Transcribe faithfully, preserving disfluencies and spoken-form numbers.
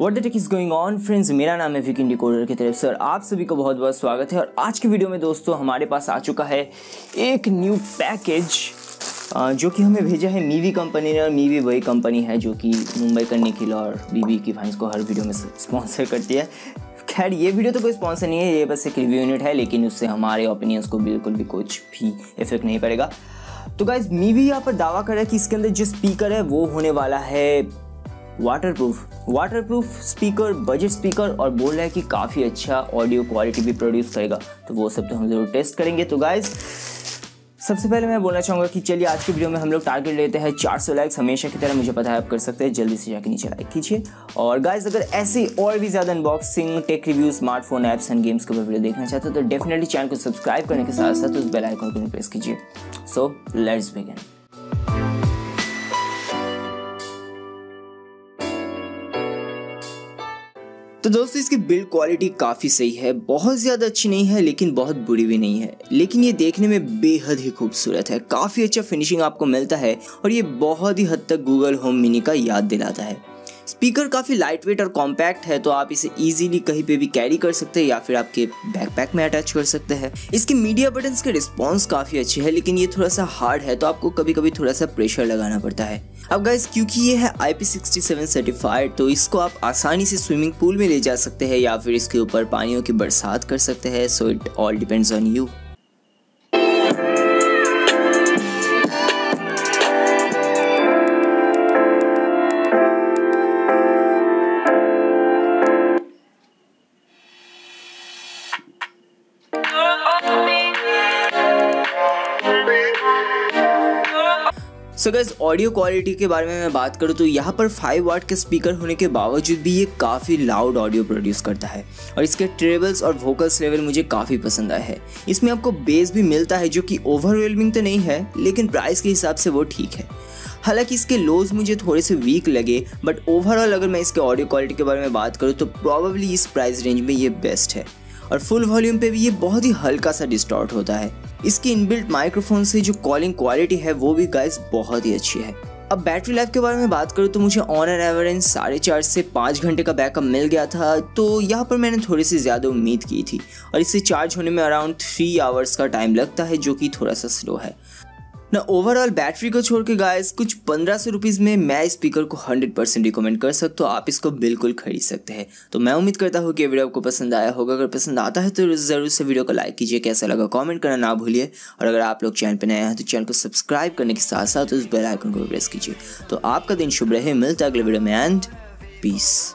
What the tech is going on friends, मेरा नाम है विक इंडिकोडर की तरफ से और आप सभी को बहुत बहुत स्वागत है। और आज के वीडियो में दोस्तों हमारे पास आ चुका है एक न्यू पैकेज जो कि हमें भेजा है मीवी कंपनी ने। और मीवी वही कंपनी है जो कि मुंबई करने की और बीबी की फाइंस को हर वीडियो में स्पॉन्सर करती है। खैर ये वीडियो तो कोई स्पॉन्सर नहीं है, ये बस एक रिव्यू यूनिट है, लेकिन उससे हमारे ओपिनियंस को बिल्कुल भी कुछ भी इफेक्ट नहीं पड़ेगा। तो गाइज मीवी यहाँ पर दावा कर रहा है कि इसके अंदर जो स्पीकर है वो होने वाला है waterproof waterproof speaker, budget speaker, और बोल रहा है कि काफ़ी अच्छा ऑडियो क्वालिटी भी प्रोड्यूस करेगा। तो वो सब तो हम जरूर टेस्ट करेंगे। तो गाइज सबसे पहले मैं बोलना चाहूँगा कि चलिए आज की वीडियो में हम लोग टारगेट लेते हैं चार सौ लाइक्स। हमेशा की तरह मुझे पता है आप कर सकते हैं, जल्दी से जाके नीचे लाइक कीजिए। और गाइज अगर ऐसे और भी ज़्यादा unboxing, tech review, smartphone apps and games के ऊपर वीडियो देखना चाहते हो तो डेफिनेटली चैनल को सब्सक्राइब करने के साथ साथ उस बेल आइकन को भी प्रेस कीजिए। So let's begin. तो दोस्तों इसकी बिल्ड क्वालिटी काफ़ी सही है, बहुत ज़्यादा अच्छी नहीं है लेकिन बहुत बुरी भी नहीं है, लेकिन ये देखने में बेहद ही खूबसूरत है। काफ़ी अच्छा फिनिशिंग आपको मिलता है और ये बहुत ही हद तक गूगल होम मिनी का याद दिलाता है। स्पीकर काफ़ी लाइटवेट और कॉम्पैक्ट है, तो आप इसे इजीली कहीं पे भी कैरी कर सकते हैं या फिर आपके बैकपैक में अटैच कर सकते हैं। इसके मीडिया बटन्स के रिस्पॉन्स काफ़ी अच्छे हैं, लेकिन ये थोड़ा सा हार्ड है, तो आपको कभी कभी थोड़ा सा प्रेशर लगाना पड़ता है। अब गाइस क्योंकि ये है I P sixty seven certified, तो इसको आप आसानी से स्विमिंग पूल में ले जा सकते हैं या फिर इसके ऊपर पानियों की बरसात कर सकते हैं। So it all depends on you. So guys audio quality के बारे में मैं बात करूँ तो यहाँ पर फाइव वाट के स्पीकर होने के बावजूद भी ये काफ़ी लाउड ऑडियो प्रोड्यूस करता है और इसके ट्रेबल्स और वोकल्स लेवल मुझे काफ़ी पसंद आया है। इसमें आपको बेस भी मिलता है जो कि ओवरवेलमिंग तो नहीं है, लेकिन प्राइस के हिसाब से वो ठीक है। हालांकि इसके लोज मुझे थोड़े से वीक लगे, बट ओवरऑल अगर मैं इसके ऑडियो क्वालिटी के बारे में बात करूँ तो प्रॉबेबली इस प्राइस रेंज में ये बेस्ट है। और फुल वॉल्यूम पे भी ये बहुत ही हल्का सा डिस्टॉर्ट होता है। इसकी इनबिल्ट माइक्रोफोन से जो कॉलिंग क्वालिटी है वो भी गाइस बहुत ही अच्छी है। अब बैटरी लाइफ के बारे में बात करूँ तो मुझे ऑन एन एवरेज साढ़े चार से पाँच घंटे का बैकअप मिल गया था, तो यहाँ पर मैंने थोड़ी सी ज़्यादा उम्मीद की थी। और इससे चार्ज होने में अराउंड थ्री आवर्स का टाइम लगता है, जो कि थोड़ा सा स्लो है ना। ओवरऑल बैटरी को छोड़ के गाइस कुछ पंद्रह सौ रुपीज़ में मैं स्पीकर को हंड्रेड परसेंट रिकमेंड कर सकता हूँ। आप इसको बिल्कुल खरीद सकते हैं। तो मैं उम्मीद करता हूँ कि वीडियो आपको पसंद आया होगा। अगर पसंद आता है तो ज़रूर से वीडियो को लाइक कीजिए, कैसा लगा कमेंट करना ना भूलिए। और अगर आप लोग चैनल पर नए हैं तो चैनल को सब्सक्राइब करने के साथ साथ उस बेल आइकन को प्रेस कीजिए। तो आपका दिन शुभ रहे, मिलता है अगले वीडियो में एंड पीस।